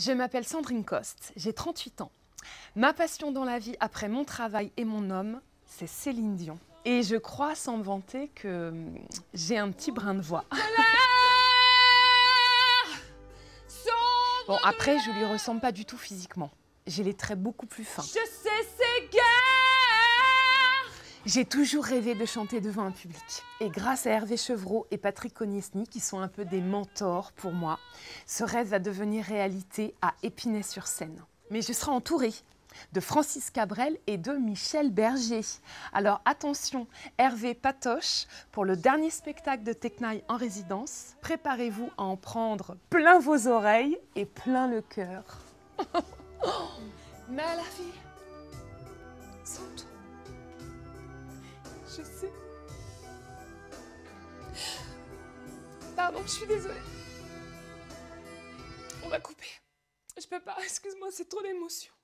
Je m'appelle Sandrine Coste, j'ai 38 ans. Ma passion dans la vie, après mon travail et mon homme, c'est Céline Dion. Et je crois, sans me vanter, que j'ai un petit brin de voix. Bon, après, je lui ressemble pas du tout physiquement. J'ai les traits beaucoup plus fins. Je sais, c'est guerre. J'ai toujours rêvé de chanter devant un public. Et grâce à Hervé Chevreau et Patrick Cognesny, qui sont un peu des mentors pour moi, ce rêve va devenir réalité à Épinay-sur-Seine. Mais je serai entourée de Francis Cabrel et de Michel Berger. Alors attention, Hervé Patoche, pour le dernier spectacle de Technaï en résidence, préparez-vous à en prendre plein vos oreilles et plein le cœur. Mais à la vie, sans toi, je sais. Pardon, je suis désolée. On va couper. Je peux pas, excuse-moi, c'est trop d'émotions.